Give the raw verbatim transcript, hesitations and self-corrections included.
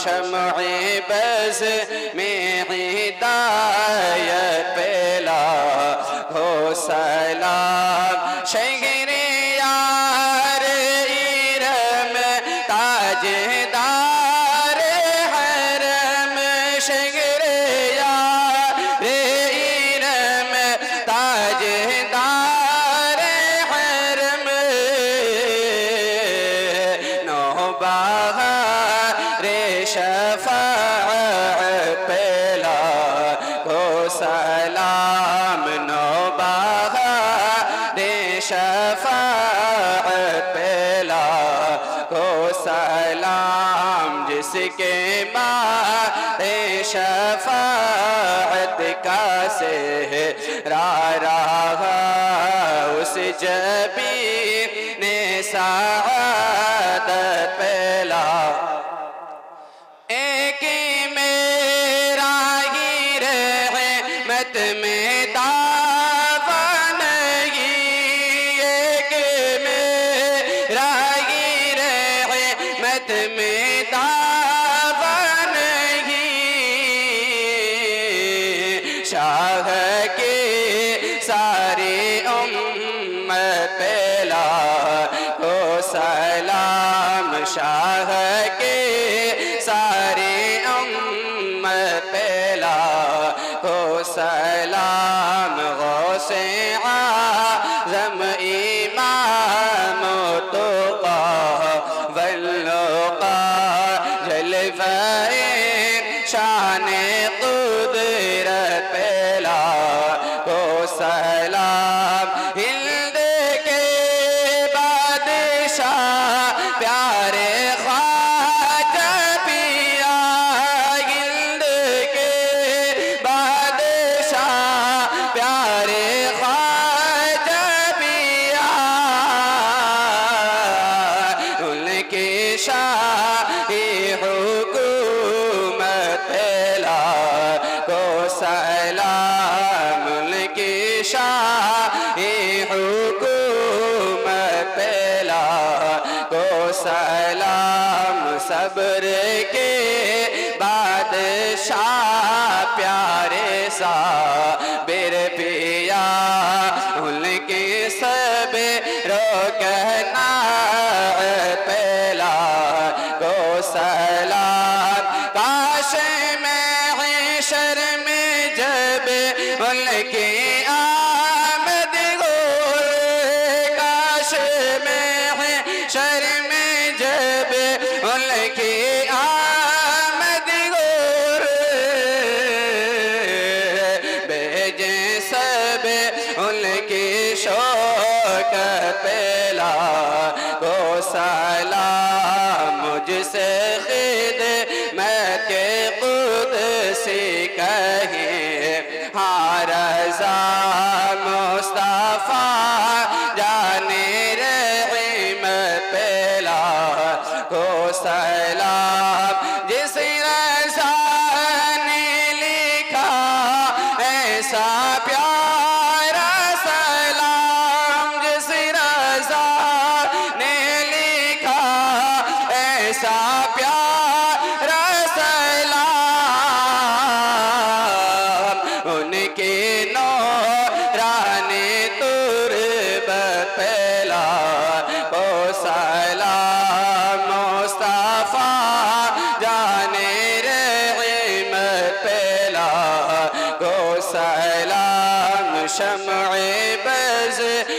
शम्ए buzz में हिदायत पेला हो सलाम शहरे यार इरम ताजदार हरम शहरे यार इरम ताजदार शफ़ाअत पेला हो सलाम नौबहारे शफ़ाअत पेला हो सलाम जिसके बारे शफ़ाअत का सेहरा रहा उस जबी ने सआदत पेला में दावन एक मेरा रहमत में दावन शाह के सारे उम्मत पेला हो सलाम शाह के सारे उम्मत पेला हो सलाम गौसे आज़म इमाम तुक़ा वल्लुक़ा जलवाए शाने क़ुदरत पेला हो सलाम हिंद के बादशाह प्यारे हुकूमत पेला हो सलाम उनके शाही हुकूमत पेला हो सलाम सब्र के बादशाह प्यारे सा बिर पिया उनके सब रो कहना पेला हो सलाम काश में हशर में जब उनके आमद हो काश में हशर में जब उनके आमद हो भेजे सब उनके शौक पेला हो सलाम मुझसे खिद मैं के खुद से कहे हाँ रज़ा मुस्तफ़ा जाने रहमत पेला हो सलाम जिस रज़ा ने लिखा ऐसा प्यारा सलाम जिस रज़ा ने लिखा ऐसा प्यारा सलाम उनके नौ राने तुरबत पेला हो सलाम मुस्तफ़ा जाने रहमत पेला हो सलाम शम्ए बज़